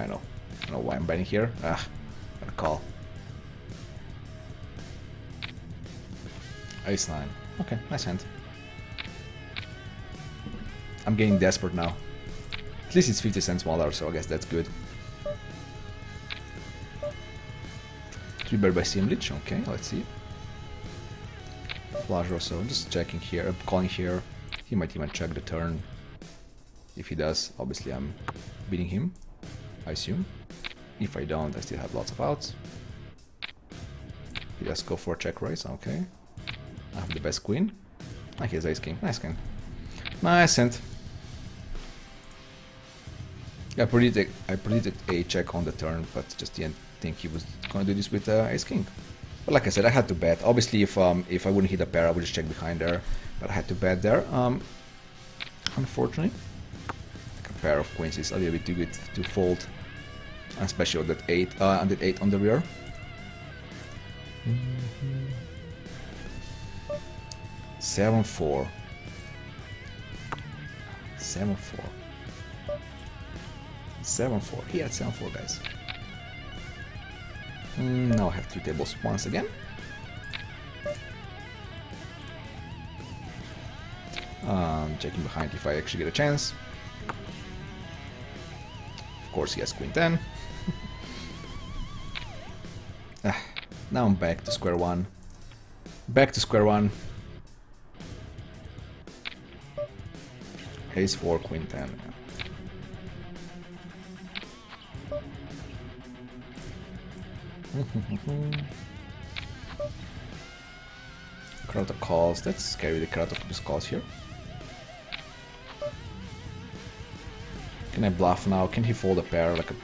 I know. I don't know why I'm betting here. Ah, I'm gonna call. Ace-9. Okay, nice hand. I'm getting desperate now. At least it's 50 cents smaller, so I guess that's good. 3-bet by Simlich, okay, let's see. Flush also, just checking here, calling here. He might even check the turn. If he does, obviously I'm beating him, I assume. If I don't, I still have lots of outs. He does go for a check raise, okay. I have the best queen. Ah, he has ace-king, nice-king. Nice hand. Yeah, I predicted a check on the turn, but just didn't think he was going to do this with ace-king. But like I said, I had to bet. Obviously, if I wouldn't hit a pair, I would just check behind there. But I had to bet there. Unfortunately, like a pair of queens is a little bit too good to fold, especially on that eight on the rear. Mm-hmm. 7-4. 7-4. 7-4. He had 7-4, guys. Now I have three tables once again. Checking behind if I actually get a chance. Of course, he has queen 10. Now I'm back to square one. Back to square one. Ace 4, queen 10. Karato calls. That's scary. The Karato just calls here. Can I bluff now? Can he fold a pair like a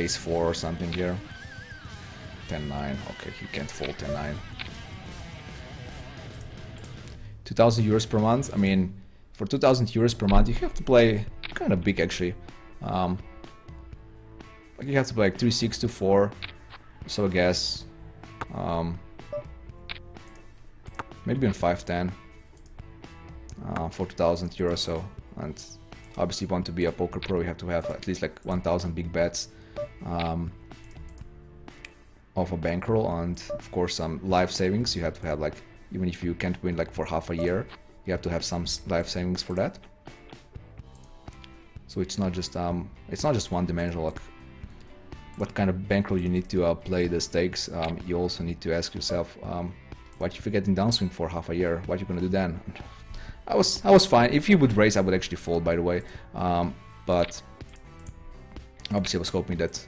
ace 4 or something here? 10-9. Okay, he can't fold 10-9. 2,000 euros per month. I mean, for 2,000 euros per month, you have to play kind of big actually. Like you have to play like 3, 6, 2, 4. So I guess maybe on 5-10 for 2,000 euros. So, and obviously, if you want to be a poker pro, you have to have at least like 1,000 big bets of a bankroll, and of course some life savings. You have to have like, even if you can't win like for half a year, you have to have some life savings for that. So it's not just one-dimensional. Like, what kind of bankroll you need to play the stakes? You also need to ask yourself, what if you're getting downswing for half a year? What are you gonna do then? I was fine. If he would raise, I would actually fold, by the way. But obviously, I was hoping that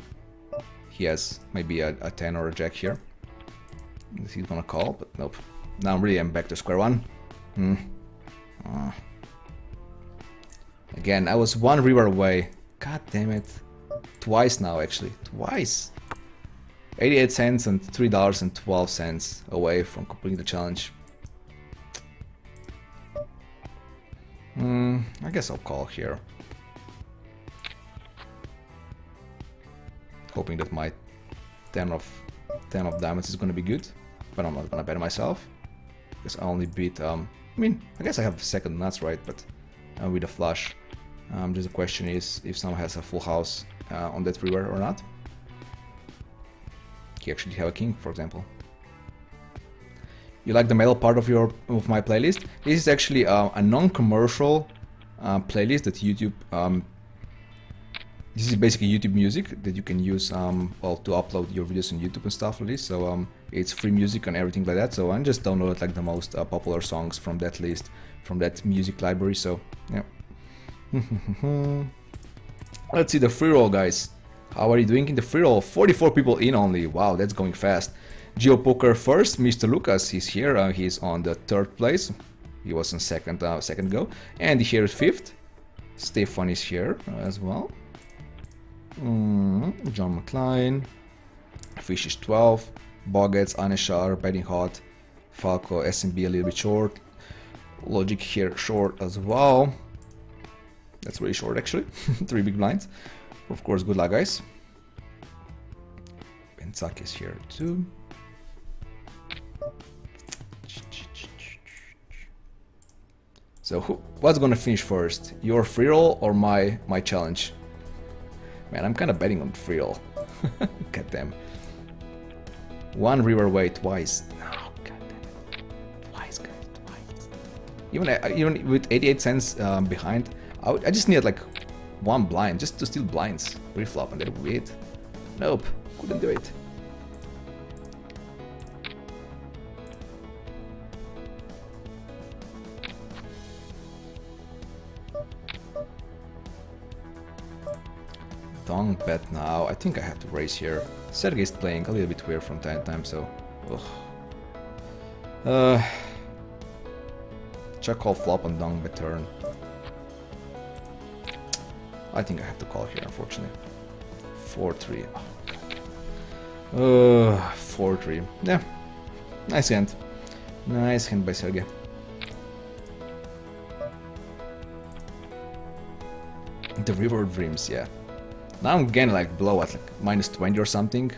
he has maybe a 10 or a jack here. He's gonna call, but nope. Now I'm really back to square one. Again, I was one river away. God damn it. Twice now, actually. Twice. 88 cents and $3.12 away from completing the challenge. I guess I'll call here. Hoping that my 10 of diamonds is gonna be good, but I'm not gonna bet myself. Because I only beat, I mean, I guess I have second nuts, right? But with a flush. Just the question is if someone has a full house on that river or not. He actually have a king, for example. You like the metal part of my playlist? This is actually a non-commercial playlist that YouTube. This is basically YouTube music that you can use well, to upload your videos on YouTube and stuff like this. So it's free music and everything like that. So I just downloaded like the most popular songs from that list, from that music library. So yeah. Let's see the free roll, guys. How are you doing in the free roll? 44 people in only. Wow, that's going fast. Geo Poker first. Mr. Lucas is here. He's on the third place. He was in second go. And here is fifth. Stefan is here as well. John McClane. Fish is 12. Boggets, Anishar, Betting Hot, Falco, SMB a little bit short. Logic here short as well. That's really short, actually. 3 big blinds. Of course, good luck, guys. Benzaki is here too. So, what's gonna finish first? Your free roll or my challenge? Man, I'm kind of betting on Frill. Goddamn. One river away twice. Oh, goddamn. Twice, guys, twice. Even with 88 cents behind, I just need like one blind, just to steal blinds. Reflop, and that would be it. Nope, couldn't do it. Don't bet now. I think I have to raise here. Sergey's playing a little bit weird from time to time, so... Ugh. Check call flop on dong bet turn. I think I have to call here, unfortunately. 4-3. Oh, 4-3. Yeah. Nice hand. Nice hand by Sergey. The river of dreams, yeah. Now I'm gonna like blow at like minus 20 or something.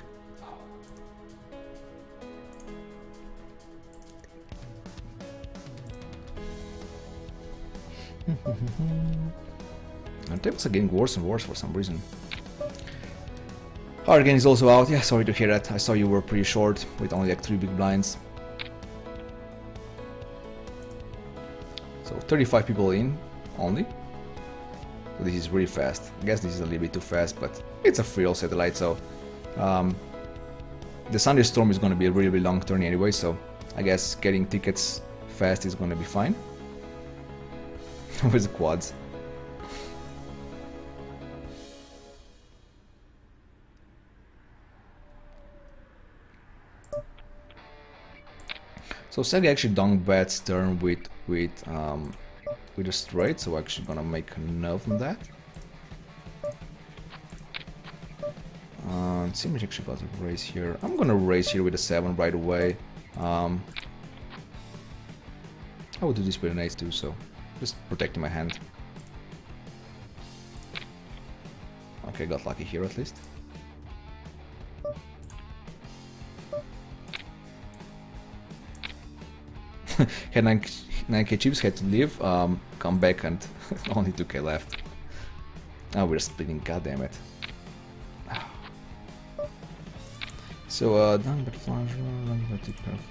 Our tables are getting worse and worse for some reason. Hargan is also out. Yeah, sorry to hear that. I saw you were pretty short with only like 3 big blinds. So 35 people in only. This is really fast. I guess this is a little bit too fast, but it's a Frill satellite, so the Sunday Storm is going to be a really, really long turn anyway, so I guess getting tickets fast is going to be fine. Where's the quads? So Sergey actually dong bets turn with a straight, so actually gonna make a no from that. Simlich actually got a raise here. I'm gonna raise here with a 7 right away. I would do this with an ace too, so just protecting my hand. Okay, got lucky here at least. Had 9k chips, had to leave, come back and only 2k left. Now we're splitting, goddammit. So, down but flange, down but deep pair flange.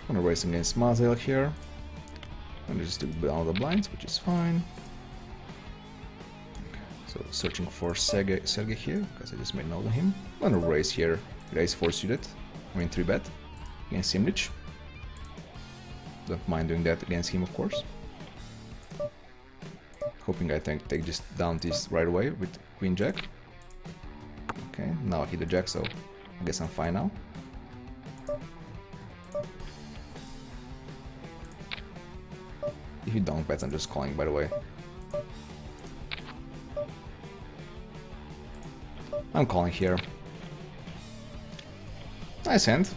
I'm gonna race against Mazel here. I'm just took down the blinds, which is fine. So searching for Sergey here, because I just made note of him. I'm gonna raise here, raise 4 suited, I mean 3-bet, against Simlich. Don't mind doing that against him, of course. Hoping I take just down this right away with Queen Jack. Okay, now I hit the Jack, so I guess I'm fine now. If you don't bet, I'm just calling, by the way. I'm calling here. Nice hand.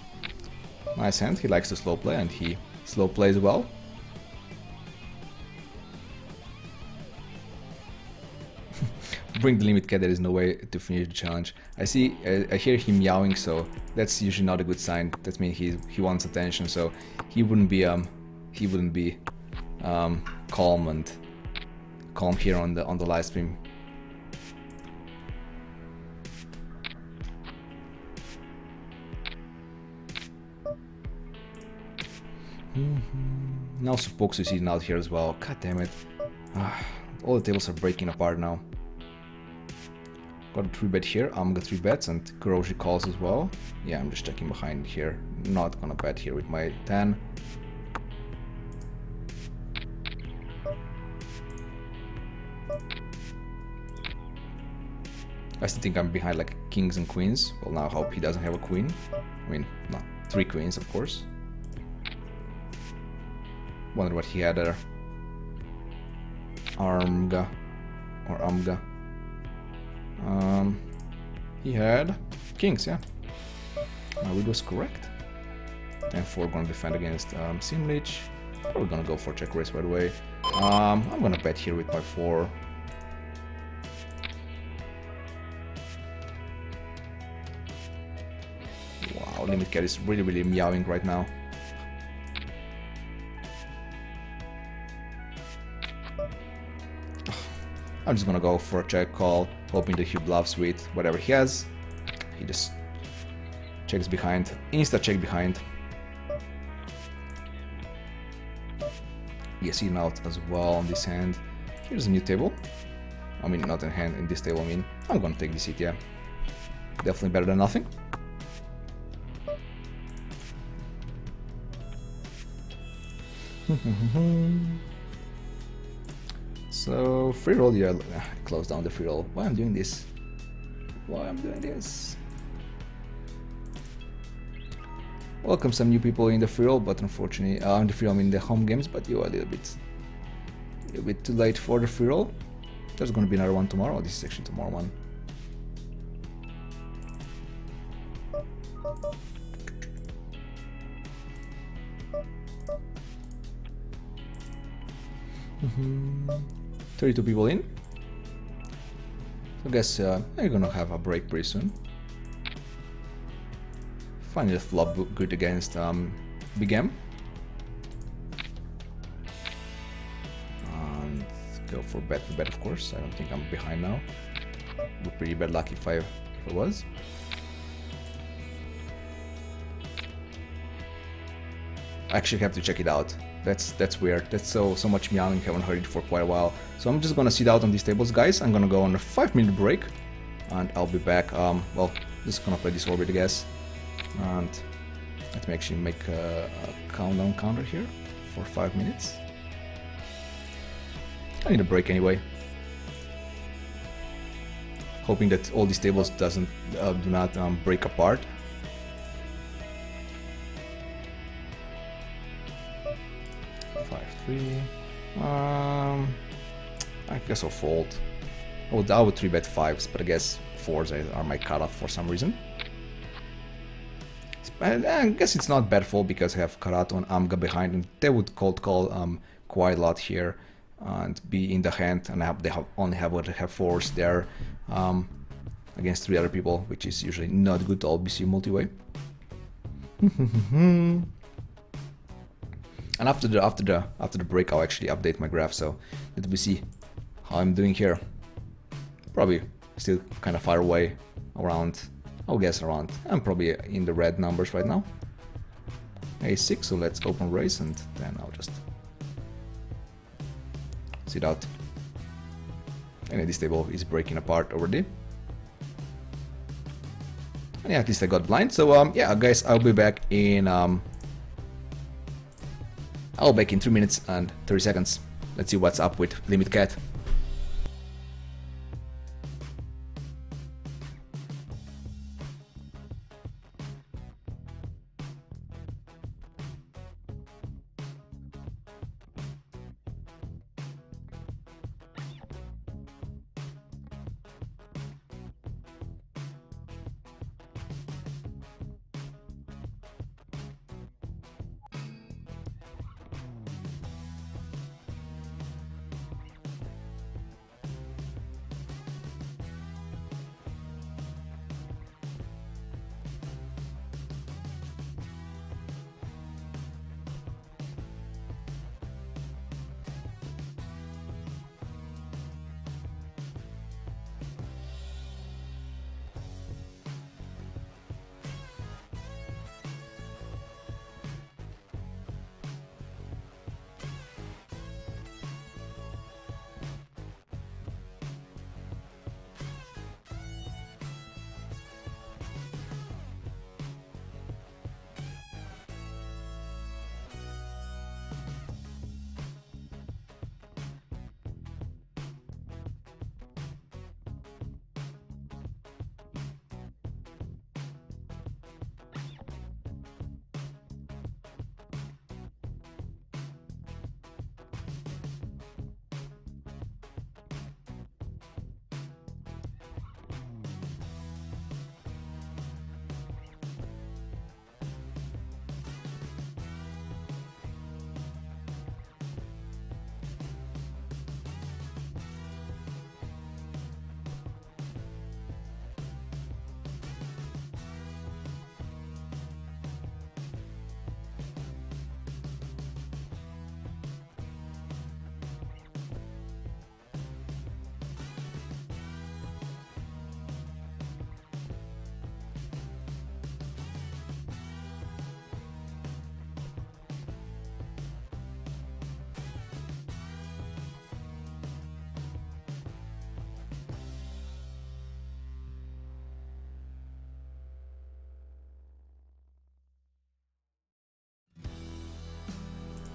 Nice hand. He likes to slow play and he slow plays well. Bring the Limit Cat, there is no way to finish the challenge. I hear him meowing, so that's usually not a good sign. That means he wants attention, so he wouldn't be calm here on the live stream. Now Supox is eating out here as well. God damn it. All the tables are breaking apart now. Got a 3-bet here. Armga 3-bets and Kurochi calls as well. Yeah, I'm just checking behind here. Not gonna bet here with my 10. I still think I'm behind like kings and queens. Well, now I hope he doesn't have a queen. I mean, not 3 queens, of course. Wonder what he had there. Armga. He had kings, yeah. My read was correct. 10-4 gonna defend against Simlich. Probably gonna go for check raise right away. I'm gonna bet here with my 4. Wow, Limit Cat is really meowing right now. I'm just gonna go for a check call, hoping that he bluffs with whatever he has. He just checks behind, insta check behind. Yes, in out as well on this hand. Here's a new table. I mean, not in hand, in this table, I mean. I'm gonna take this hit, yeah. Definitely better than nothing. So, free roll, yeah, close down the free roll. Why I'm doing this? Why I'm doing this? Welcome some new people in the free roll, but unfortunately, the free roll, I mean the home games, but you are a little bit too late for the free roll. There's gonna be another one tomorrow. Oh, this is actually tomorrow one. Mm-hmm. 32 people in. So I guess we're gonna have a break pretty soon. Finally flop good against Big M. And go for bet, of course. I don't think I'm behind now. Would be pretty bad luck if I was. I actually have to check it out. That's weird. That's so much meowing. Haven't heard it for quite a while. So I'm just gonna sit out on these tables, guys. I'm gonna go on a 5-minute break, and I'll be back. Well, just gonna play this orbit, I guess. And let me actually make a countdown counter here for 5 minutes. I need a break anyway. Hoping that all these tables do not break apart. I guess I'll fold. I would 3-bet 5s, but I guess 4s are my cutoff for some reason. I guess it's not bad fold because I have Karato and Armga behind, and they would cold call quite a lot here and be in the hand, and they only have 4s there against 3 other people, which is usually not good to LBC multi-way. And after the break, I'll actually update my graph, so let me see how I'm doing here. Probably still kind of far away, around, I'll guess around, I'm probably in the red numbers right now. A6, so let's open raise, and then I'll just sit out. And this table is breaking apart already. And yeah, at least I got blind, so yeah, guys, I'll be back in... I'll be back in 3 minutes and 30 seconds. Let's see what's up with Limit Cat.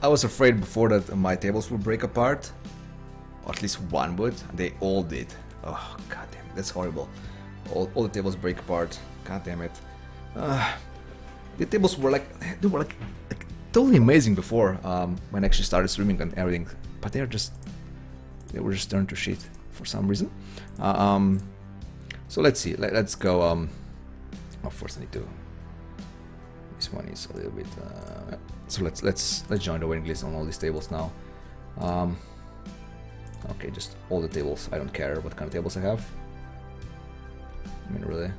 I was afraid before that my tables would break apart, or at least one would, and they all did. Oh goddamn, that's horrible. All the tables break apart. God damn it. The tables were like totally amazing before when I actually started streaming and everything, but they were just turned to shit for some reason. So let's see. Let's go. Oh, first I need to. This one is a little bit. So let's join the waiting list on all these tables now. Okay, just all the tables. I don't care what kind of tables I have. I mean, really.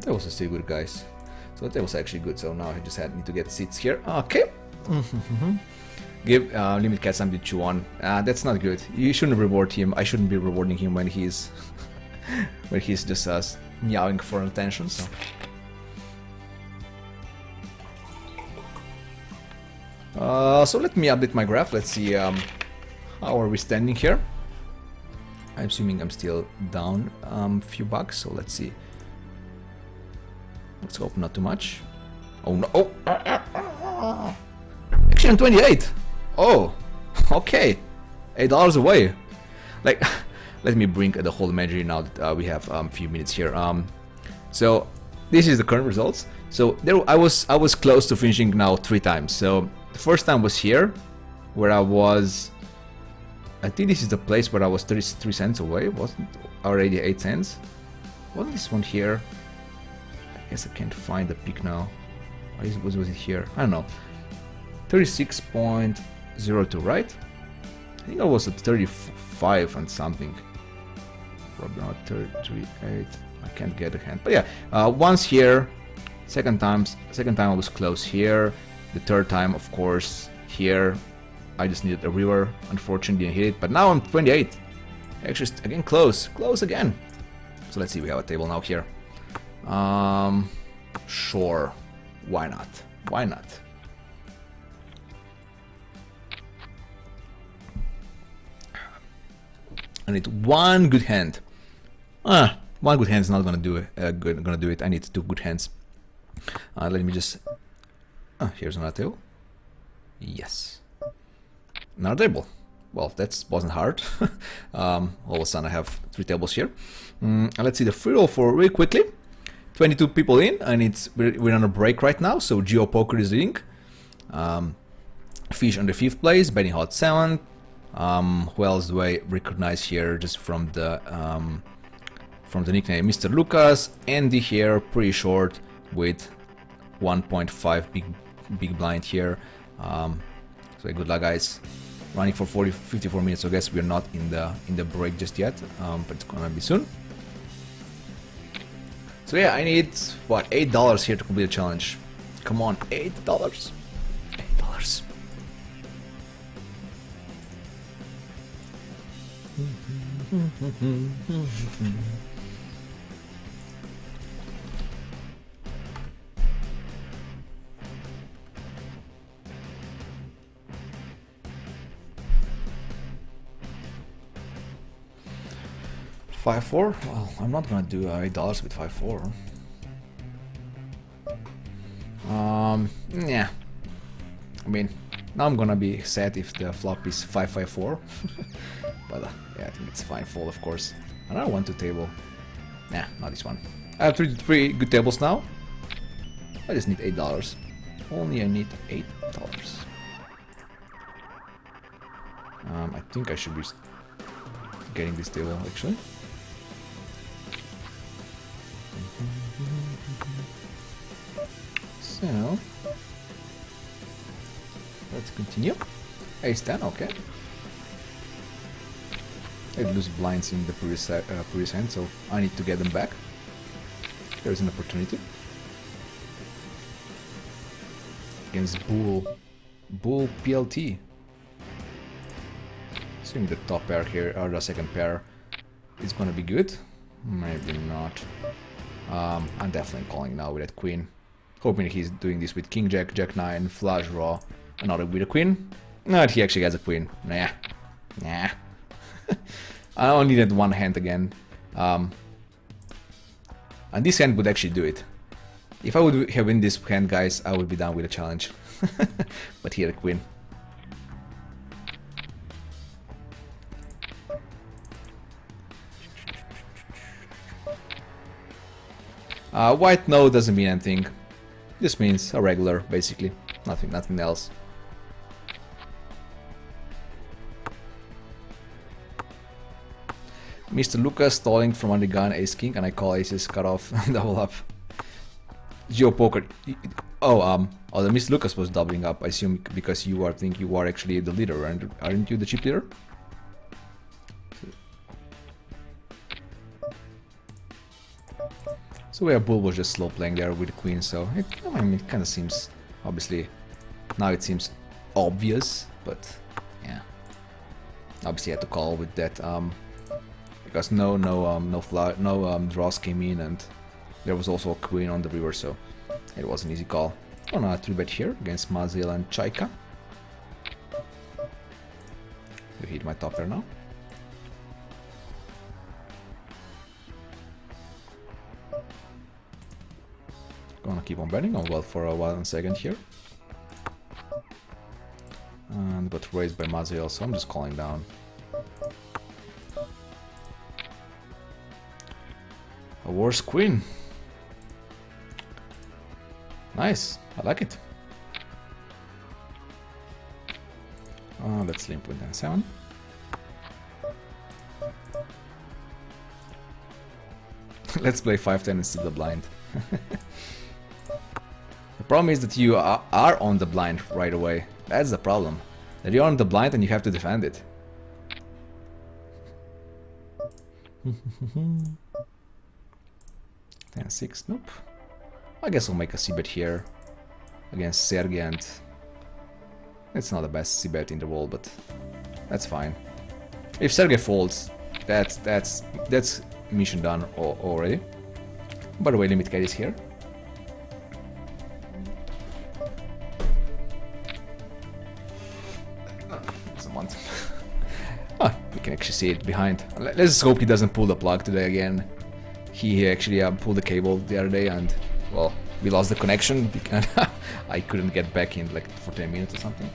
That was still good, guys. So that was actually good. So now I just need to get seats here. Okay. Give Limit Cat something to chew on. That's not good. You shouldn't reward him. I shouldn't be rewarding him when he's just meowing for attention. So. So let me update my graph. Let's see how are we standing here. I'm assuming I'm still down a few bucks. So let's see. Let's hope not too much. Oh no! Oh. Actually, I'm 28. Oh, okay, $8 away. Like, let me bring the whole imagery now that we have a few minutes here. So this is the current results. So there, I was close to finishing now 3 times. So the first time was here, where I was. I think this is the place where I was 33 cents away. Wasn't already 8 cents? Wasn't this one here? I guess I can't find the pick now. What was it here? I don't know. 36.02, right? I think I was at 35 and something. Probably not 38. I can't get a hand. But yeah, once here, second time I was close here. The third time, of course, here. I just needed a river. Unfortunately, didn't hit it. But now I'm 28. Actually, again, close again. So let's see. We have a table now here. Sure, why not? Why not? I need one good hand. One good hand is not gonna do it. I need 2 good hands. Let me just. Here's another table. Yes, another table. Well, that wasn't hard. All of a sudden, I have 3 tables here. Let's see the free roll for really quickly. 22 people in, and we're on a break right now. So Geo Poker is leading. Fish on the 5th place, Betting Hot 7th. Who else do I recognize here? Just from the nickname, Mr. Lucas. Andy here, pretty short with 1.5 big blind here. So good luck, guys. Running for 54 minutes. So I guess we're not in the break just yet, but it's gonna be soon. So yeah, I need, what, $8 here to complete the challenge. Come on, $8. $8. $5.4? Well, I'm not gonna do $8 with $5.4. Yeah. I mean, now I'm gonna be sad if the flop is 5-5-4. But yeah, I think it's fine fold, of course. And I want to table. Nah, not this one. I have 3 good tables now. I just need $8. Only I need $8. I think I should be getting this table actually. So let's continue. Ace 10, okay. I lose blinds in the previous hand, so I need to get them back. There's an opportunity against Bull PLT. Assuming the top pair here or the second pair is gonna be good. Maybe not. I'm definitely calling now with that queen. Hoping he's doing this with king, jack, jack 9, flush draw, another with a queen. No, he actually has a queen. Nah. I only needed 1 hand again. And this hand would actually do it. If I would have win this hand, guys, I would be down with a challenge. But here, queen. White no doesn't mean anything. This means a regular, basically. Nothing else. Mr. Lucas stalling from undergun ace king, and I call aces cut off double up. Geo Poker. Oh, the Mr. Lucas was doubling up. I assume because you are actually the leader, and aren't you the chip leader? So yeah, Bull was just slow playing there with queen, so it, I mean, it kind of seems, obviously, now it seems obvious, but yeah, obviously I had to call with that, because no draws came in, and there was also a queen on the river, so it was an easy call. On a 3-bet here against Mazel and Chaika. You hit my top pair now. Gonna keep on betting on well for a 1 second here. And got raised by Maziel, so I'm just calling down. A worse queen. Nice, I like it. Let's limp with 9-7. Let's play 5-10 and see the blind. The problem is that you are on the blind right away. That's the problem. That you're on the blind and you have to defend it. And 6, nope. I guess I'll make a c-bet here against Sergey, and it's not the best c-bet in the world, but that's fine. If Sergey folds, that's mission done already. By the way, Limit Cat is here. Can actually see it behind. Let's just hope he doesn't pull the plug today again. He actually pulled the cable the other day, and well, we lost the connection because I couldn't get back in like for 10 minutes or something.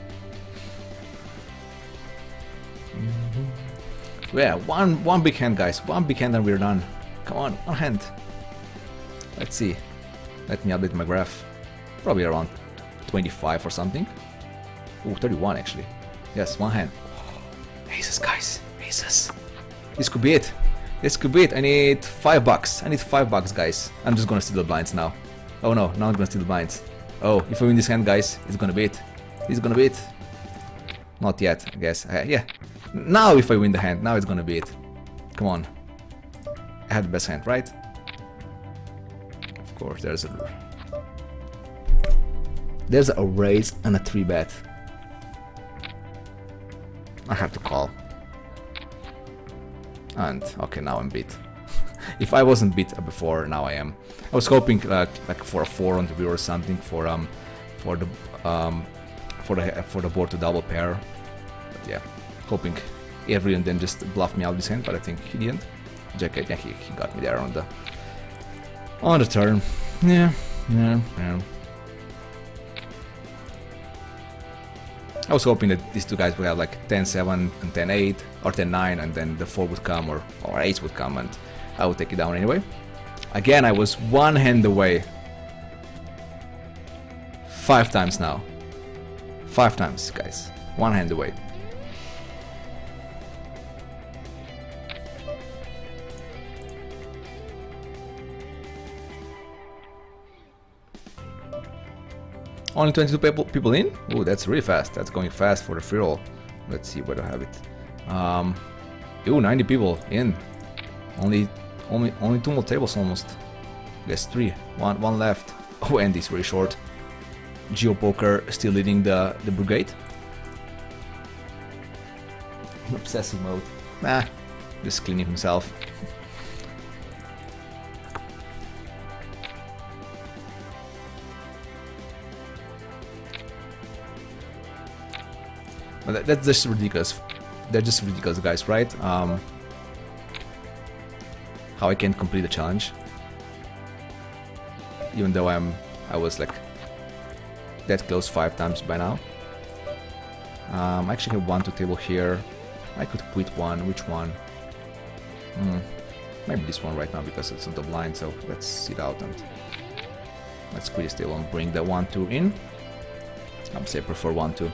Yeah, one big hand, guys. One big hand and we're done. Come on, one hand. Let's see. Let me update my graph. Probably around 25 or something. Ooh, 31 actually. Yes, one hand. Jesus, guys. Jesus. This could be it. This could be it. I need $5. I need $5, guys. I'm just gonna steal the blinds now. Oh no, now I'm gonna steal the blinds. Oh, if I win this hand, guys, it's gonna be it. It's gonna be it. Not yet, I guess. Yeah. Now if I win the hand, now it's gonna be it. Come on. I had the best hand, right? Of course, there's a raise and a 3-bet. I have to call. And okay, now I'm beat. If I wasn't beat before, now I am. I was hoping like for a 4 on the river or something for the board to double pair. But yeah, hoping every and then just bluff me out this hand, but I think he didn't. Jack 8, yeah, he got me there on the turn. Yeah. I was hoping that these two guys would have like 10-7 and 10-8 or 10-9, and then the 4 would come or 8 would come, and I would take it down anyway. Again, I was one hand away. 5 times now. 5 times, guys. One hand away. Only 22 people in? Ooh, that's really fast. That's going fast for the free roll. Let's see where I have it. Ooh, 90 people in. Only 2 more tables almost. I guess 3. One left. Oh, and it's really short. Geo Poker still leading the brigade. In obsessive mode. Nah, just cleaning himself. That's just ridiculous. They're just ridiculous, guys, right? How I can't complete the challenge. even though I was like that close 5 times by now. I actually have 1 to table here. I could quit 1. Which one? Maybe this one right now because it's on the blind. So let's sit out and let's quit this table and bring the 1-2 in. I would say I prefer 1-2.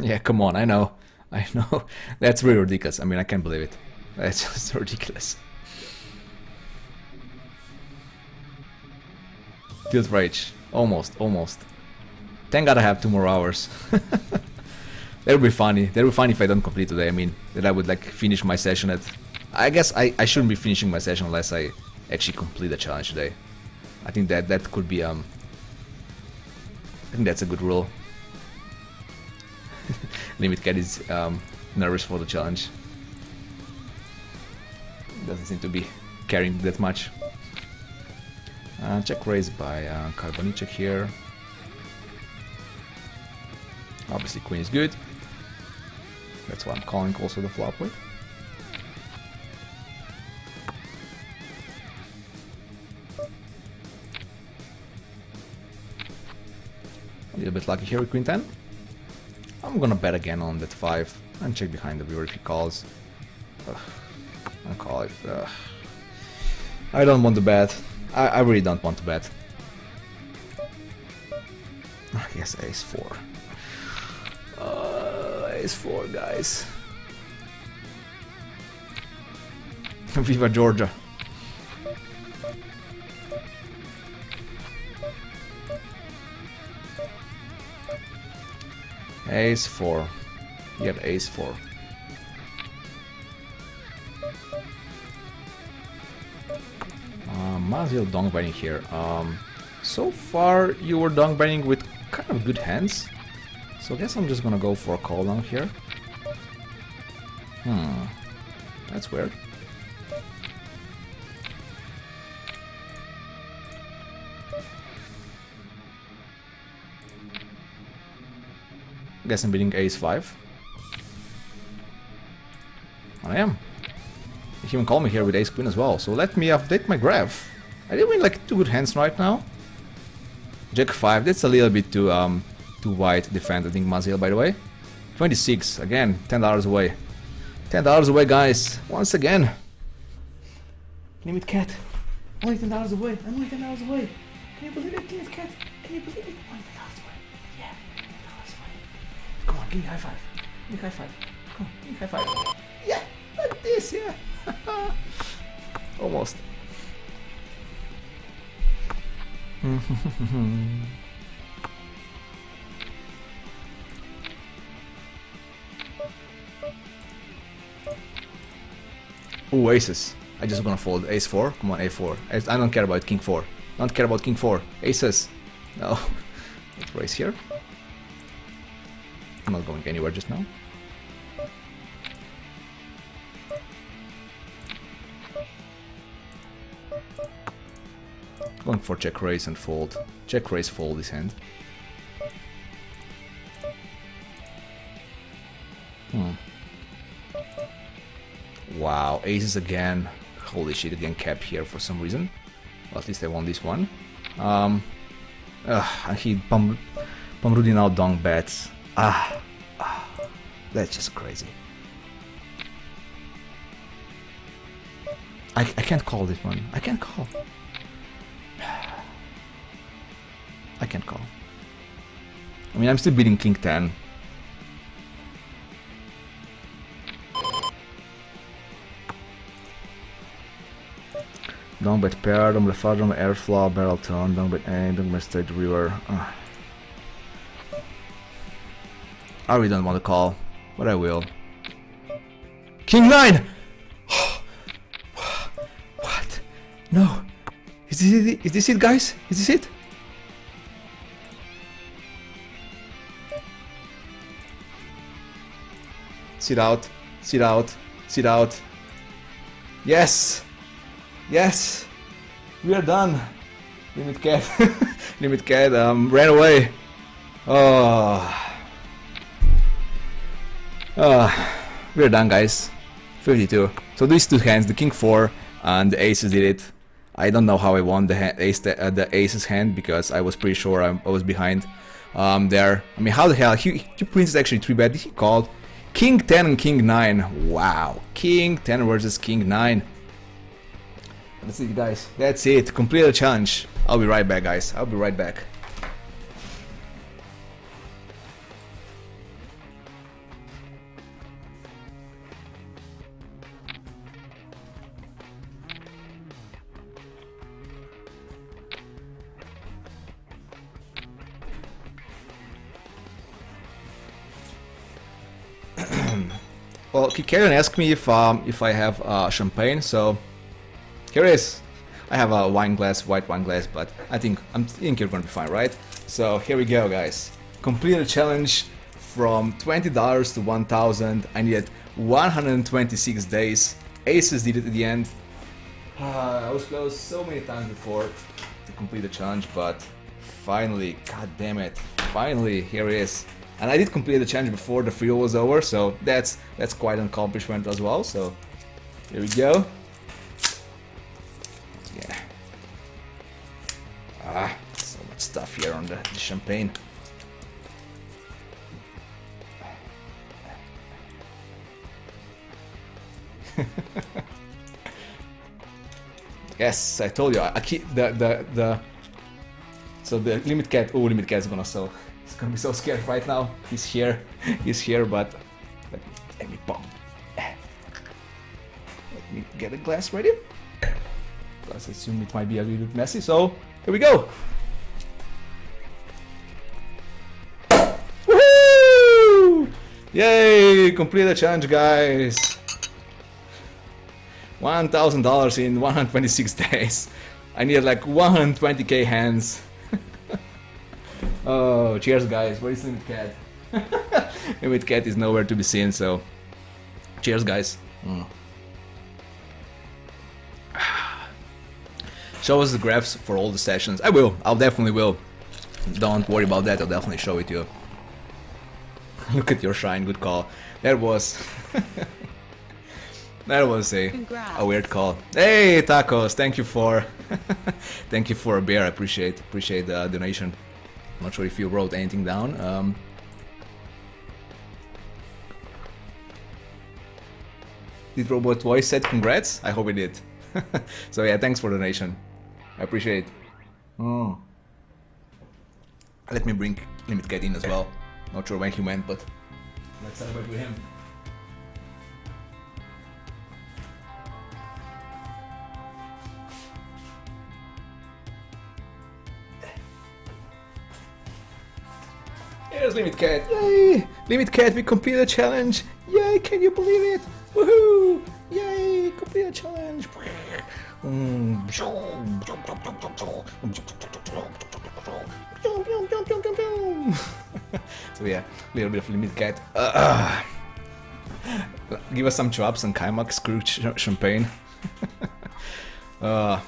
Yeah, come on, I know. That's really ridiculous. I mean, I can't believe it. That's just ridiculous. Tilt Rage. Almost. Thank God I have 2 more hours. That would be funny. That would be funny if I don't complete today. I mean, that I would like finish my session at... I guess I shouldn't be finishing my session unless I actually complete the challenge today. I think that could be... I think that's a good rule. Limit Cat is nervous for the challenge. Doesn't seem to be caring that much. Check raise by Carbonic here. Obviously queen is good. That's why I'm calling also the flop with. A little bit lucky here with queen 10. I'm gonna bet again on that 5 and check behind the river if he calls. I'll call if... I don't want to bet. I really don't want to bet. Yes, ace 4. Ace 4, guys. Viva Georgia. Ace 4. He had ace 4. Maziel donk betting here. So far you were donk betting with kind of good hands. So I guess I'm just gonna go for a call down here. That's weird. I guess I'm beating ace 5. I am. He can call me here with ace queen as well, so let me update my graph. I did win like 2 good hands right now. Jack 5, that's a little bit too wide to defend, I think, Maziel, by the way. 26, again, $10 away. $10 away, guys, once again. Limit Cat, only $10 away, I'm only $10 away. Can you believe it, Limit Cat? Can you believe it? Only $10 away. Yeah, $10 away. Come on, give me high five. Give me high five. Come on, give me high five. Yeah, like this, yeah. Almost. Ooh, aces. I just gonna fold. Ace 4? Come on, A4. I don't care about King 4. Don't care about King 4. Aces. No. Let's raise here. I'm not going anywhere just now. Going for check raise and fold. Check raise, fold this hand. Wow, aces again. Holy shit, again cap here for some reason. Well, at least I won this one. He Pamrudi now donk bets. That's just crazy. I can't call this one. I can't call. I can't call. I mean, I'm still beating King 10. Don't bet pair, don't bet far, don't bet air flaw, barrel turn, don't bet A, don't bet straight river. I really don't want to call, but I will. King 9! What? No. Is this it, guys? Is this it? Sit out. Yes! We are done. Limit Cat. Limit Cat ran away. Oh. We're done, guys. 52. So these two hands, the King 4 and the Aces, did it. I don't know how I won the Aces hand, because I was pretty sure I was behind there. I mean, how the hell? He Prince is actually 3-bet. He called. King 10 and King 9. Wow. King 10 versus King 9. That's it, guys. That's it. Complete the challenge. I'll be right back, guys. I'll be right back. Well, Kikarin asked me if I have champagne, so here is. I have a wine glass, white wine glass, but I think you're gonna be fine, right? So here we go, guys. Complete the challenge from $20 to 1,000. I needed 126 days. Aces did it at the end. I was close so many times before to complete the challenge, but finally, god damn it, finally, here it is. And I did complete the challenge before the free roll was over, so that's quite an accomplishment as well. So here we go. Yeah. Ah, so much stuff here on the champagne. Yes, I told you. I keep the. So the Limit Cat. Oh, Limit Cat's gonna sell. He's gonna be so scared right now. He's here. He's here, but let me pump. Let me get a glass ready. Plus, I assume it might be a little bit messy, so here we go. Woohoo! Yay! Complete the challenge, guys. $1,000 in 126 days. I need like 120k hands. Oh, cheers, guys. Where is Limit Cat? Limit Cat is nowhere to be seen, so cheers, guys. Mm. Show us the graphs for all the sessions. I will. I'll definitely will. Don't worry about that. I'll definitely show it to you. Look at your shine. Good call. That was... that was a weird call. Hey, Tacos. Thank you for... thank you for a beer. I appreciate the donation. I'm not sure if you wrote anything down. Did Robot Voice said congrats? I hope it did. So yeah, thanks for the donation. I appreciate it. Mm. Let me bring Limit Cat in as well. Not sure when he went, but let's celebrate with him. Here's Limit Cat, yay! Limit Cat, we completed the challenge! Yay, can you believe it? Woohoo! Yay, complete the challenge! So yeah, a little bit of Limit Cat. Give us some drops and Chymax screw champagne. That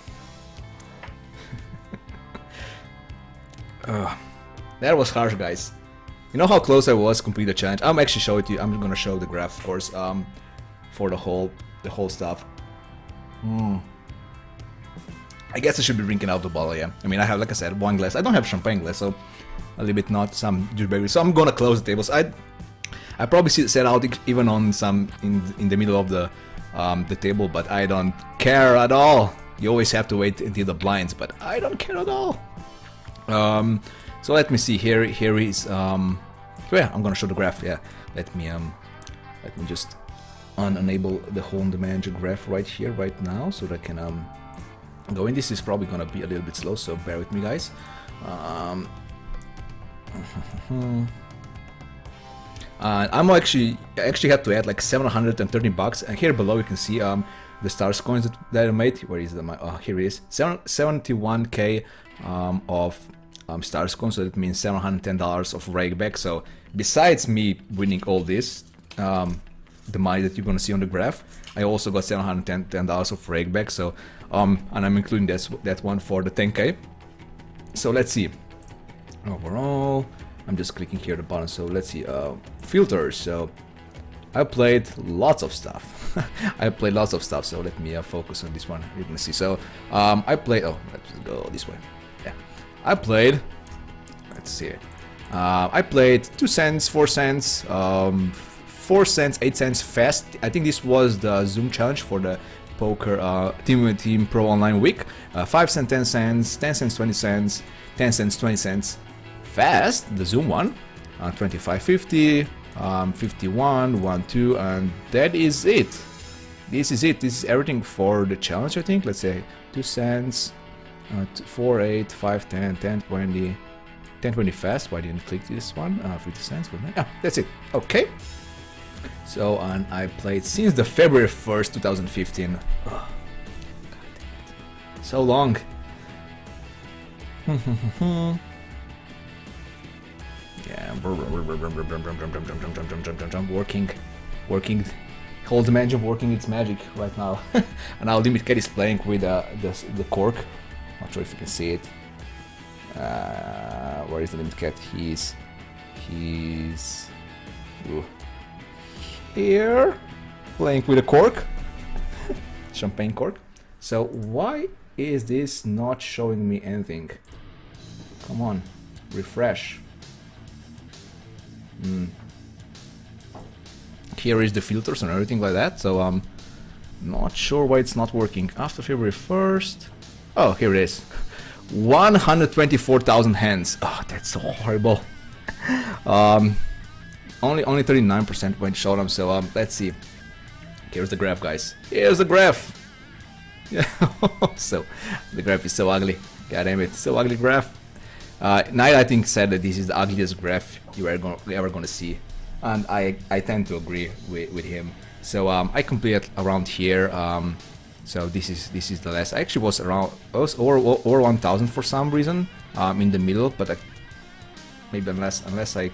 was harsh, guys. You know how close I was to complete the challenge. I'm actually showing it to you. I'm gonna show the graph, of course, for the whole stuff. Mm. I guess I should be drinking out the bottle, yeah. I mean, I have, like I said, one glass. I don't have champagne glass, so a little bit not some douchebaggery. So I'm gonna close the tables. I probably set out even on some in the middle of the table, but I don't care at all. You always have to wait until the blinds, but I don't care at all. So let me see. Here is yeah, I'm gonna show the graph. Yeah, let me just unenable the Hold'em manager graph right here, right now, so that I can go in. This is probably gonna be a little bit slow, so bear with me, guys. I'm actually have to add like $730, and here below you can see the stars coins that I made. Where is the here it is 71k of stars coin, so that means $710 of rake back. So besides me winning all this, the money that you're gonna see on the graph, I also got $710 of rake back. So and I'm including that one for the 10k. So let's see. Overall, I'm just clicking here the button. So let's see. Filters. So I played lots of stuff. So let me focus on this one. You can see. So I played. Oh, let's go this way. Yeah, I played. Let's see. I played 2 cents, 4 cents, 4 cents, 8 cents fast. I think this was the Zoom challenge for the poker team pro online week. 5 cents, 10 cents, 10 cents, 20 cents, 10 cents, 20 cents fast. The Zoom one, 25.50. 51, 12, and that is it. This is it. This is everything for the challenge, I think. Let's say 2 cents, 4, 8, 5, 10, 10, 20, 10, 20 fast. Why didn't click this one? 50 cents, wouldn't it? Yeah, that's it. Okay. So, and I played since the February 1st, 2015. Oh, God damn it. So long. Yeah, working, hold the engine working its magic right now. And now Limit Cat is playing with the cork. Not sure if you can see it. Where is the Limit Cat? He's here playing with a cork, champagne cork. So why is this not showing me anything? Come on, refresh. Here is the filters and everything like that, so I'm not sure why it's not working. After February 1st... Oh, here it is. 124,000 hands. Oh, that's so horrible. Only 39% went showdown, so let's see. Here's the graph, guys. Here's the graph! Yeah, so, the graph is so ugly. God damn it, so ugly graph. Night, I think, said that this is the ugliest graph you are ever going to see, and I tend to agree with him. So I completed around here. So this is the last. I actually was around or 1,000 for some reason in the middle, but maybe unless I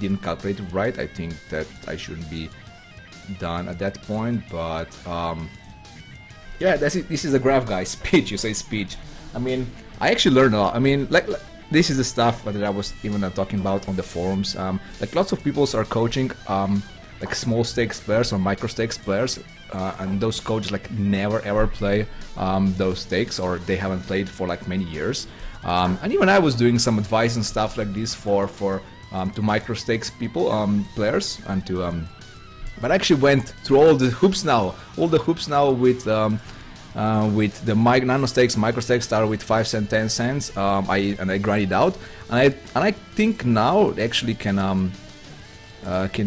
didn't calculate it right, I think that I shouldn't be done at that point. But yeah, that's it. This is the graph, guys. Speech, you say speech. I mean, I actually learned a lot. I mean, like this is the stuff that I was even talking about on the forums. Like lots of people are coaching like small stakes players or micro stakes players, and those coaches like never ever play those stakes, or they haven't played for like many years. And even I was doing some advice and stuff like this for to micro stakes people, players, and to but I actually went through all the hoops now with the nano stakes, micro stakes, started with 5 cents, 10 cents, and I grind it out, and I think now actually can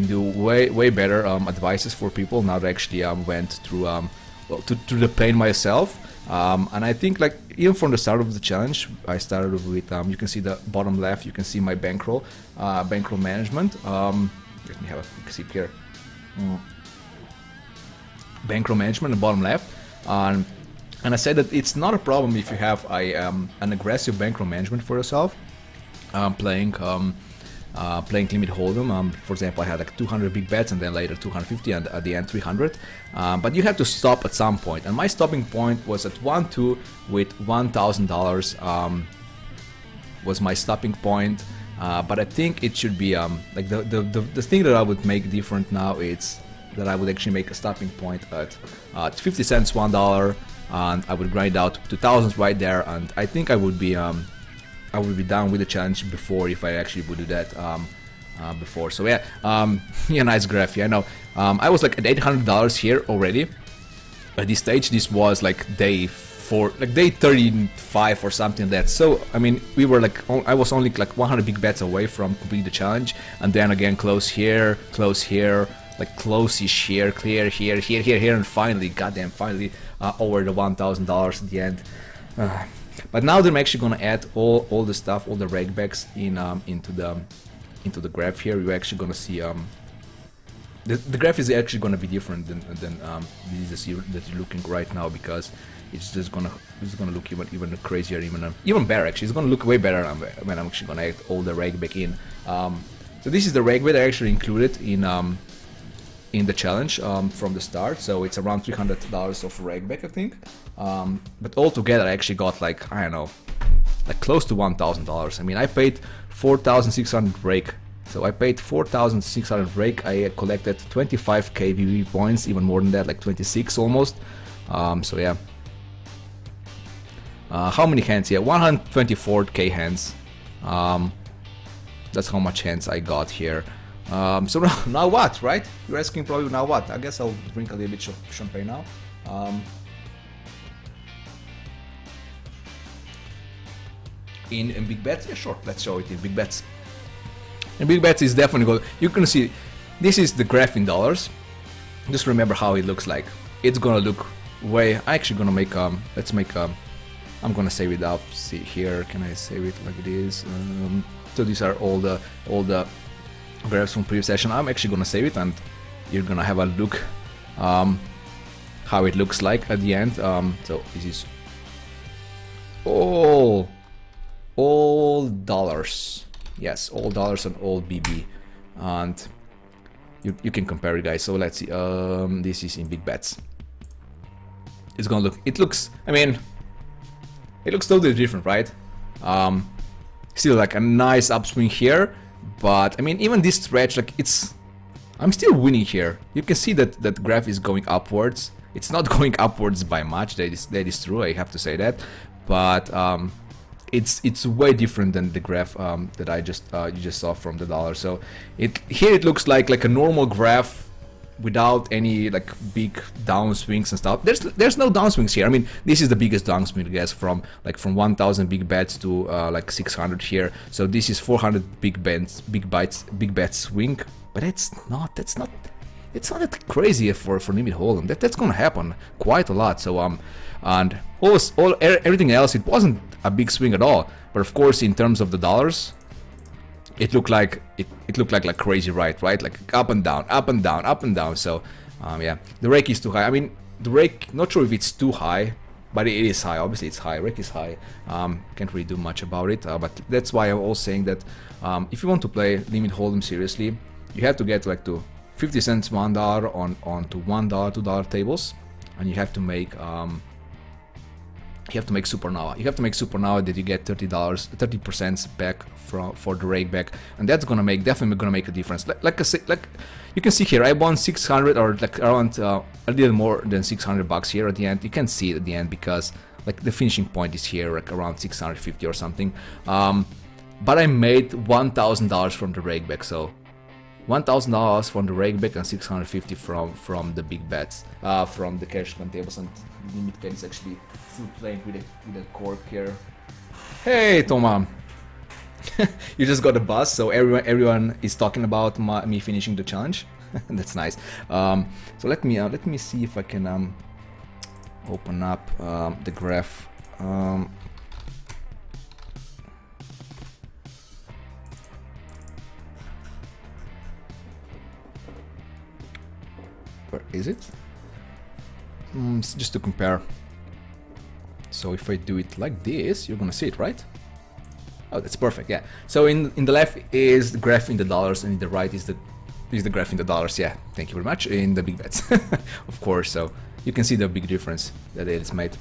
do way better advices for people now that I actually went through through the pain myself, and I think like even from the start of the challenge I started with you can see the bottom left, you can see my bankroll management. Let me have a sip here. Bankroll management, the bottom left. And I said that it's not a problem if you have an aggressive bankroll management for yourself, playing Limit Hold'em. For example, I had like 200 big bets and then later 250 and at the end 300. But you have to stop at some point. And my stopping point was at 1-2 with $1,000 was my stopping point. But I think it should be like the thing that I would make different now is that I would actually make a stopping point at 50 cents, $1, and I would grind out 2,000 right there, and I think I would be done with the challenge before if I actually would do that before. So yeah, yeah, nice graph. Yeah, I know. I was like at $800 here already. At this stage, this was like day 35 or something like that. So I mean, we were like, I was only like 100 big bets away from completing the challenge, and then again close here. Like close-ish here, clear here, here, and finally, goddamn, finally, over the $1,000 at the end. But now they're actually gonna add all the stuff, all the rakebacks in into the graph here. You're actually gonna see the graph is actually gonna be different than this that you're looking right now, because it's just gonna look even crazier, even better. Actually, it's gonna look way better when I'm actually gonna add all the rakeback in. So this is the rakeback that I actually included in the challenge from the start, so it's around $300 of rakeback, I think. But altogether, I actually got like, I don't know, like close to $1,000. I mean, I paid 4,600 break. So I paid 4,600 break. I collected 25k VV points, even more than that, like 26 almost. So yeah. How many hands? Yeah, 124k hands. That's how much hands I got here. So now what, right? You're asking probably now what? I guess I'll drink a little bit of champagne now. In big bets, yeah, sure. Let's show it in big bets. And big bets is definitely good. You can see this is the graph in dollars. Just remember how it looks like. It's gonna look way. I actually gonna make let's make I'm gonna save it up. See here. Can I save it like it is? So these are all the graphs from previous session. I'm actually gonna save it, and you're gonna have a look how it looks like at the end. So this is all dollars. Yes, all dollars and all BB, and you can compare it, guys. So let's see. This is in big bets. It's gonna look. It looks. I mean, it looks totally different, right? Still like a nice upswing here, but I mean, even this stretch, like it's. I'm still winning here. You can see that that graph is going upwards. It's not going upwards by much. That is true. I have to say that, but. It's way different than the graph that I just you just saw from the dollar. So it looks like a normal graph without any like big downswings and stuff. There's no downswings here. I mean, this is the biggest downswing, I guess, from 1,000 big bets to like 600 here. So this is 400 big bet swing. But it's not that crazy for Limit Hold'em. That's gonna happen quite a lot. So and everything else, it wasn't a big swing at all. But of course, in terms of the dollars, it looked like it looked like crazy, right? Like up and down, up and down, up and down. So yeah, the rake is too high. I mean, the rake. Not sure if it's too high, but it is high. Obviously, it's high. Rake is high. Can't really do much about it. But that's why I'm also saying that if you want to play Limit Hold'em seriously, you have to get like to 50 cents $1 on to $1 $2 tables, and you have to make supernova. You have to make supernova that you get $30 back for the rake back, and that's gonna make definitely a difference. Like you can see here, I won 600 or like around a little more than $600 here at the end. You can see it at the end because like the finishing point is here, like around 650 or something. But I made $1,000 from the rake back, so. $1,000 from the rake back and 650 from the big bets, from the cash on tables, and Limit Cat is actually still playing with a cork here. Hey, Toma! You just got a buzz, so everyone is talking about me finishing the challenge. That's nice. So let me see if I can open up the graph. Is it? Just to compare. So if I do it like this, you're gonna see it, right? Oh, that's perfect. Yeah. So in the left is the graph in the dollars, and in the right is the graph in the dollars. Yeah. Thank you very much. In the big bets, of course. So you can see the big difference that it is made.